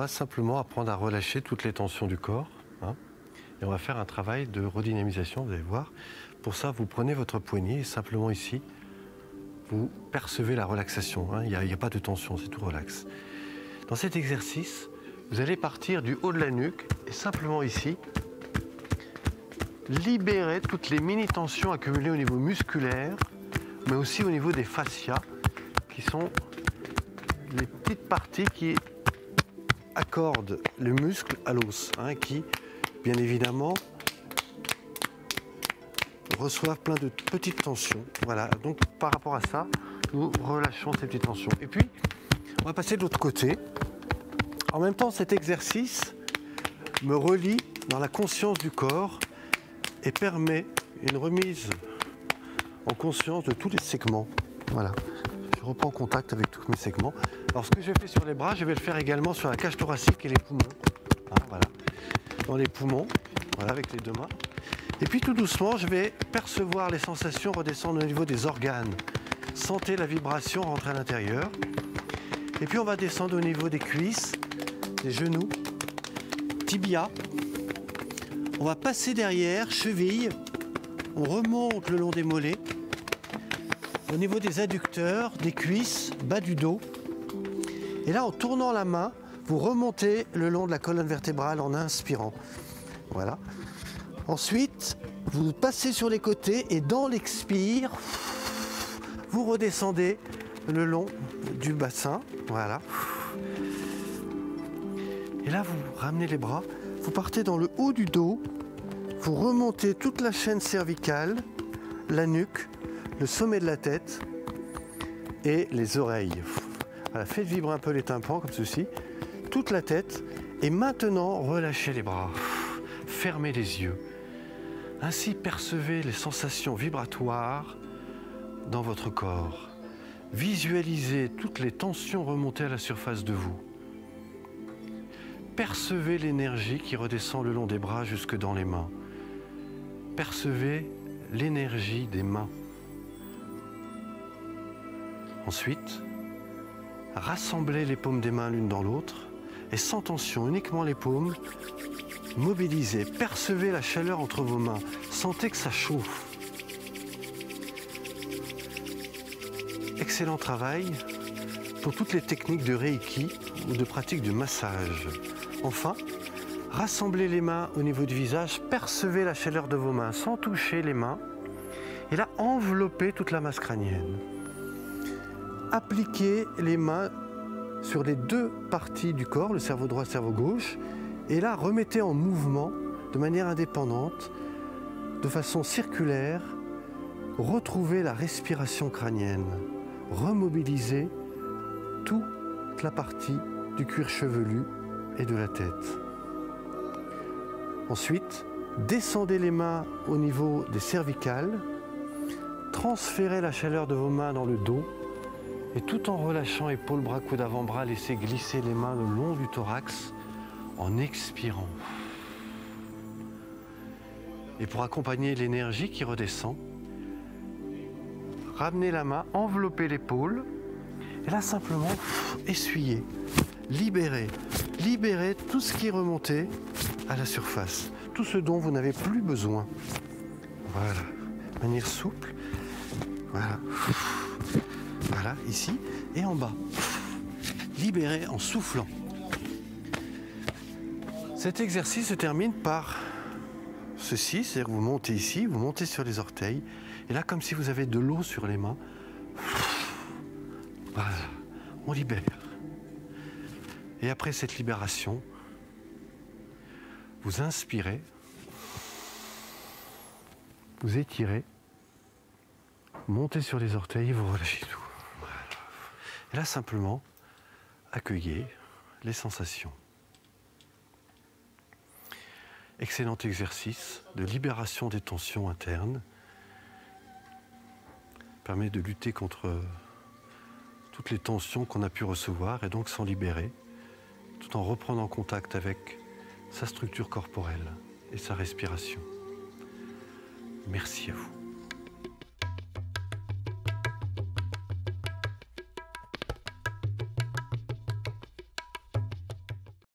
va simplement apprendre à relâcher toutes les tensions du corps. Hein, et on va faire un travail de redynamisation, vous allez voir. Pour ça, vous prenez votre poignet et simplement ici, vous percevez la relaxation. Hein, il n'y a pas de tension, c'est tout relax. Dans cet exercice, vous allez partir du haut de la nuque et simplement ici, libérer toutes les mini-tensions accumulées au niveau musculaire, mais aussi au niveau des fascias, qui sont les petites parties qui accordent le muscle à l'os, hein, qui, bien évidemment, reçoivent plein de petites tensions. Voilà, donc par rapport à ça, nous relâchons ces petites tensions. Et puis, on va passer de l'autre côté. En même temps, cet exercice me relie dans la conscience du corps et permet une remise en conscience de tous les segments. Voilà, je reprends contact avec tous mes segments. Alors ce que j'ai fait sur les bras, je vais le faire également sur la cage thoracique et les poumons. Hein, voilà, dans les poumons, voilà, avec les deux mains. Et puis tout doucement, je vais percevoir les sensations redescendre au niveau des organes. Sentez la vibration rentrer à l'intérieur. Et puis on va descendre au niveau des cuisses, des genoux, tibia. On va passer derrière, cheville, on remonte le long des mollets, au niveau des adducteurs, des cuisses, bas du dos. Et là, en tournant la main, vous remontez le long de la colonne vertébrale en inspirant. Voilà. Ensuite, vous passez sur les côtés et dans l'expire, vous redescendez le long du bassin. Voilà. Et là, vous ramenez les bras. Vous partez dans le haut du dos, vous remontez toute la chaîne cervicale, la nuque, le sommet de la tête et les oreilles. Voilà, faites vibrer un peu les tympans comme ceci, toute la tête et maintenant relâchez les bras, fermez les yeux. Ainsi percevez les sensations vibratoires dans votre corps. Visualisez toutes les tensions remontées à la surface de vous. Percevez l'énergie qui redescend le long des bras jusque dans les mains. Percevez l'énergie des mains. Ensuite, rassemblez les paumes des mains l'une dans l'autre et sans tension, uniquement les paumes. Mobilisez, percevez la chaleur entre vos mains. Sentez que ça chauffe. Excellent travail pour toutes les techniques de Reiki ou de pratique de massage. Enfin, rassemblez les mains au niveau du visage, percevez la chaleur de vos mains sans toucher les mains. Et là, enveloppez toute la masse crânienne. Appliquez les mains sur les deux parties du corps, le cerveau droit, le cerveau gauche. Et là, remettez en mouvement de manière indépendante, de façon circulaire. Retrouvez la respiration crânienne. Remobilisez toute la partie du cuir chevelu et de la tête. Ensuite, descendez les mains au niveau des cervicales, transférez la chaleur de vos mains dans le dos et tout en relâchant épaules, bras, coudes, avant-bras, laissez glisser les mains le long du thorax en expirant. Et pour accompagner l'énergie qui redescend, ramenez la main, enveloppez l'épaule et là simplement essuyez. Libérez tout ce qui est remonté à la surface, tout ce dont vous n'avez plus besoin. Voilà, de manière souple, voilà, voilà, ici et en bas. Libérez en soufflant. Cet exercice se termine par ceci, c'est-à-dire que vous montez ici, vous montez sur les orteils, et là comme si vous avez de l'eau sur les mains, voilà, on libère. Et après cette libération, vous inspirez, vous étirez, montez sur les orteils et vous relâchez tout. Voilà. Et là, simplement, accueillez les sensations. Excellent exercice de libération des tensions internes. Permet de lutter contre toutes les tensions qu'on a pu recevoir et donc s'en libérer, tout en reprenant contact avec sa structure corporelle et sa respiration. Merci à vous.